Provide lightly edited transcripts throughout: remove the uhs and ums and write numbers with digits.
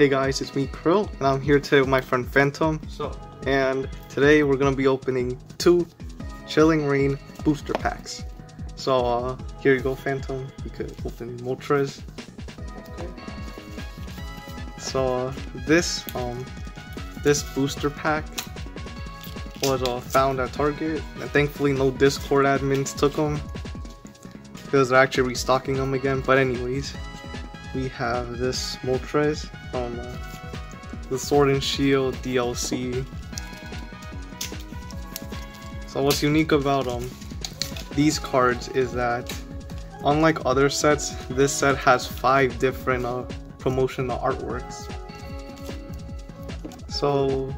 Hey guys, it's me Krill, and I'm here today with my friend Phantom. So, and today we're gonna be opening two Chilling Reign booster packs. So here you go, Phantom. You could open Moltres. Okay. So this booster pack was found at Target, and thankfully no Discord admins took them because they're actually restocking them again. But anyways, we have this Moltres from the Sword and Shield DLC. So what's unique about these cards is that, unlike other sets, this set has 5 different promotional artworks. So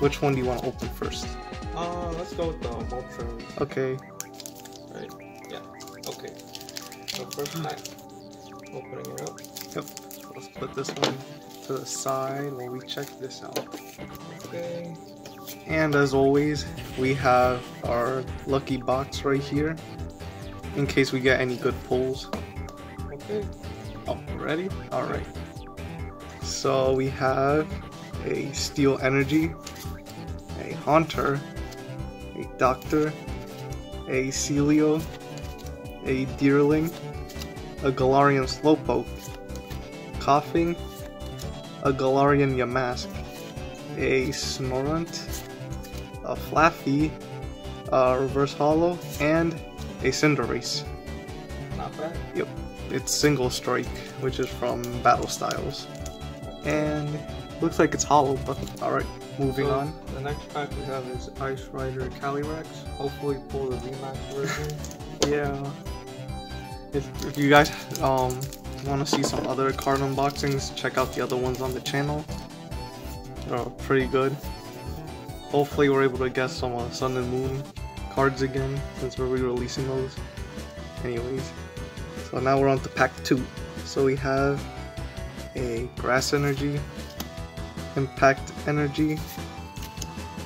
which one do you want to open first? Let's go with the Moltres. Okay. Right. Yeah. Okay. So first time opening it up. Yep. Let's put this one to the side while we check this out. Okay. And as always, we have our lucky box right here in case we get any good pulls. Okay. Oh, ready? Alright. So we have a Steel Energy, a Haunter, a Doctor, a Sealeo, a Deerling, a Galarian Slowpoke, Coughing, a Galarian Yamask, a Snorunt, a Flaffy, a Reverse Hollow, and a Cinderace. Not bad. Yep, it's Single Strike, which is from Battle Styles. And looks like it's hollow, but alright, moving on. The next pack we have is Ice Rider Calyrex. Hopefully pull the VMAX version. Yeah. If you guys want to see some other card unboxings, check out the other ones on the channel. They're pretty good. Hopefully we're able to get some Sun and Moon cards again, since we're re-releasing those. Anyways, so now we're on to pack 2. So we have a Grass Energy, Impact Energy,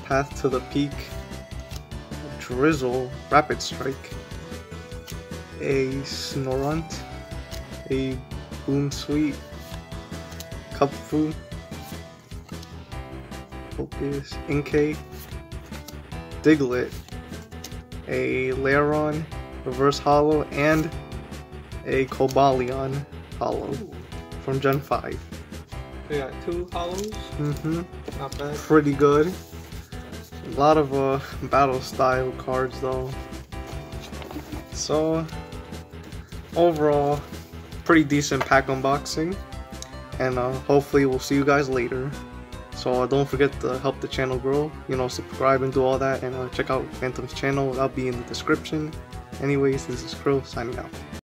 Path to the Peak, Drizzle, Rapid Strike, a Snorunt, a Boom Sweet, Kapfu, Focus Inkay, Diglett, a Lairon, Reverse Hollow, and a Cobalion Hollow from Gen 5. We got 2 hollows. Not bad. Pretty good. A lot of battle style cards though. So overall, pretty decent pack unboxing, and hopefully we'll see you guys later. So don't forget to help the channel grow, you know, subscribe and do all that, and check out Phantom's channel. That'll be in the description. Anyways, this is Krill signing out.